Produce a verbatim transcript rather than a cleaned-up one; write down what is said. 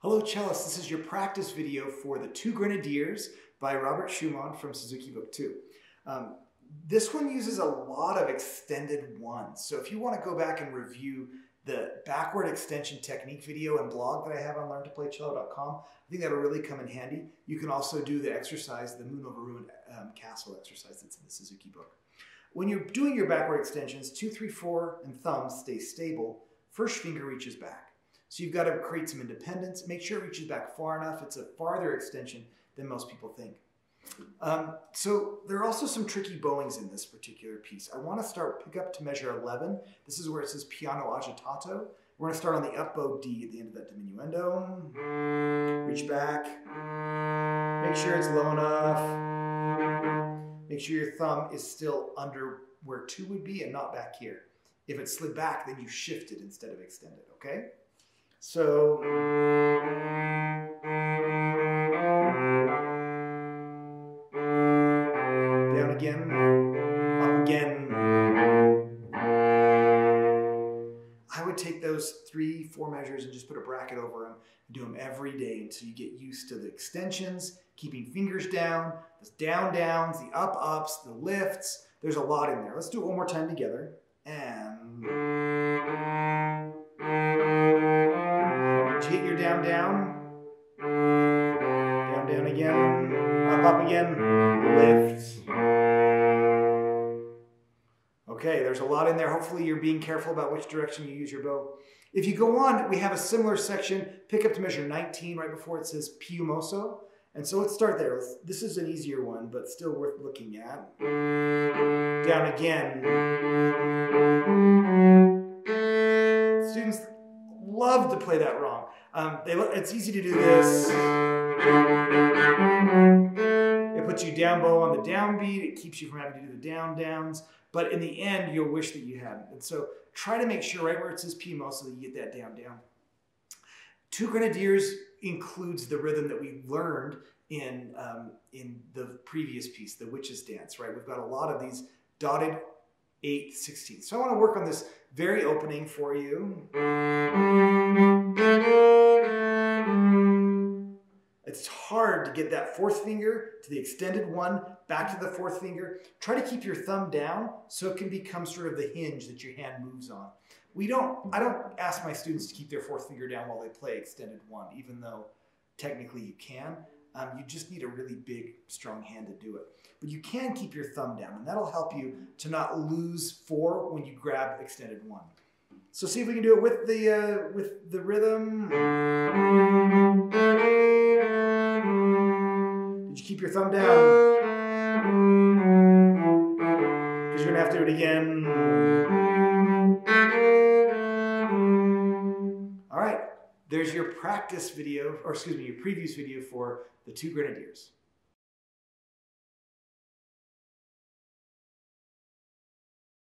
Hello cellists, this is your practice video for The Two Grenadiers by Robert Schumann from Suzuki Book two. Um, this one uses a lot of extended ones, so if you want to go back and review the backward extension technique video and blog that I have on Learn To Play Cello dot com, I think that'll really come in handy. You can also do the exercise, the Moon Over Ruined um, Castle exercise that's in the Suzuki book. When you're doing your backward extensions, two, three, four, and thumbs stay stable, first finger reaches back. So you've got to create some independence, make sure it reaches back far enough. It's a farther extension than most people think. Um, so there are also some tricky bowings in this particular piece. I want to start pick up to measure eleven. This is where it says piano agitato. We're going to start on the up bow D at the end of that diminuendo. Reach back. Make sure it's low enough. Make sure your thumb is still under where two would be and not back here. If it slid back, then you shift it instead of extend it, okay? So, down again, up again. I would take those three, four measures and just put a bracket over them and do them every day until you get used to the extensions, keeping fingers down, the down downs, the up ups, the lifts. There's a lot in there. Let's do it one more time together. And hit your down, down, down, down again, up, up again, lift. Okay, there's a lot in there. Hopefully you're being careful about which direction you use your bow. If you go on, we have a similar section, pick up to measure nineteen, right before it says piumoso. And so let's start there. This is an easier one, but still worth looking at. Down again. Students love to play that wrong. Um, they, it's easy to do this. It puts you down bow on the down beat. It keeps you from having to do the down downs. But in the end, you'll wish that you hadn't. And so try to make sure right where it says P M O so that you get that down down. Two Grenadiers includes the rhythm that we learned in, um, in the previous piece, the Witch's Dance, right? We've got a lot of these dotted eighth, sixteenth. So I want to work on this very opening for you. It's hard to get that fourth finger to the extended one, back to the fourth finger. Try to keep your thumb down so it can become sort of the hinge that your hand moves on. We don't, I don't ask my students to keep their fourth finger down while they play extended one, even though technically you can. Um, you just need a really big, strong hand to do it. But you can keep your thumb down, and that'll help you to not lose four when you grab extended one. So see if we can do it with the, uh, with the rhythm. Did you keep your thumb down? Because you're gonna have to do it again. All right, there's your practice video, or excuse me, your previews video for The Two Grenadiers.